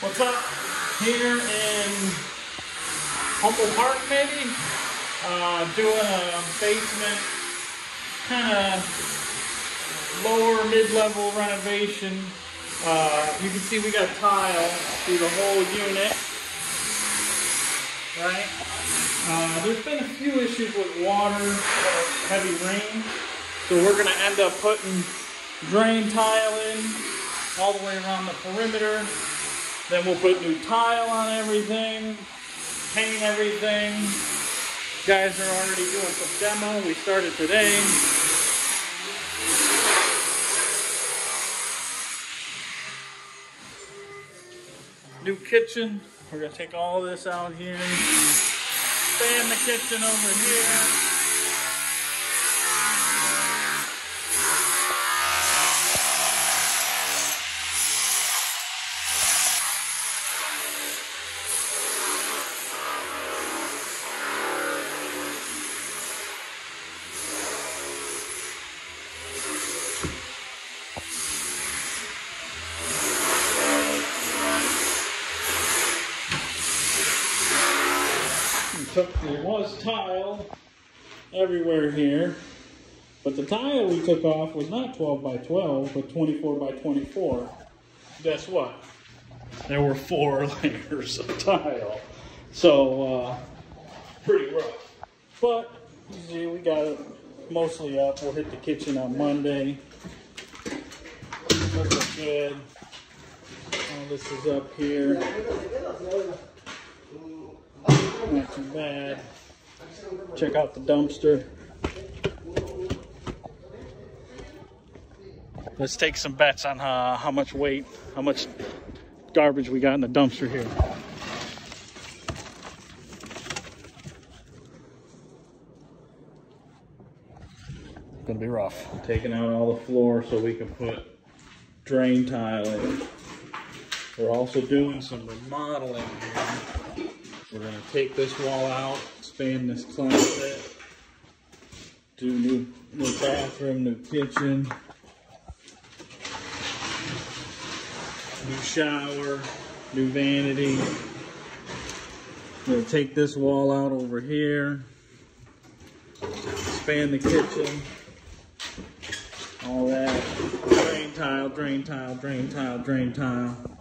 What's up? Here in Humble Park, maybe? Doing a basement kind of lower mid-level renovation. You can see we got tile through the whole unit, right? There's been a few issues with water, heavy rain, so we're going to end up putting drain tile in all the way around the perimeter. Then we'll put new tile on everything, paint everything. Guys are already doing some demo. We started today. New kitchen. We're gonna take all this out here. Fan the kitchen over here. There was tile everywhere here, but the tile we took off was not 12 by 12, but 24 by 24. Guess what? There were 4 layers of tile, so pretty rough. But you see, we got it mostly up. We'll hit the kitchen on Monday. Looks good. All this is up here. Not too bad. Check out the dumpster. Let's take some bets on how much weight, how much garbage we got in the dumpster here. It's gonna be rough. Taking out all the floor so we can put drain tile in. We're also doing some remodeling here. We're going to take this wall out, expand this closet, do new bathroom, new kitchen, new shower, new vanity. We're going to take this wall out over here, expand the kitchen, all that. Drain tile, drain tile, drain tile, drain tile.